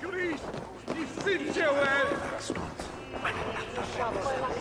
Gris, difficile,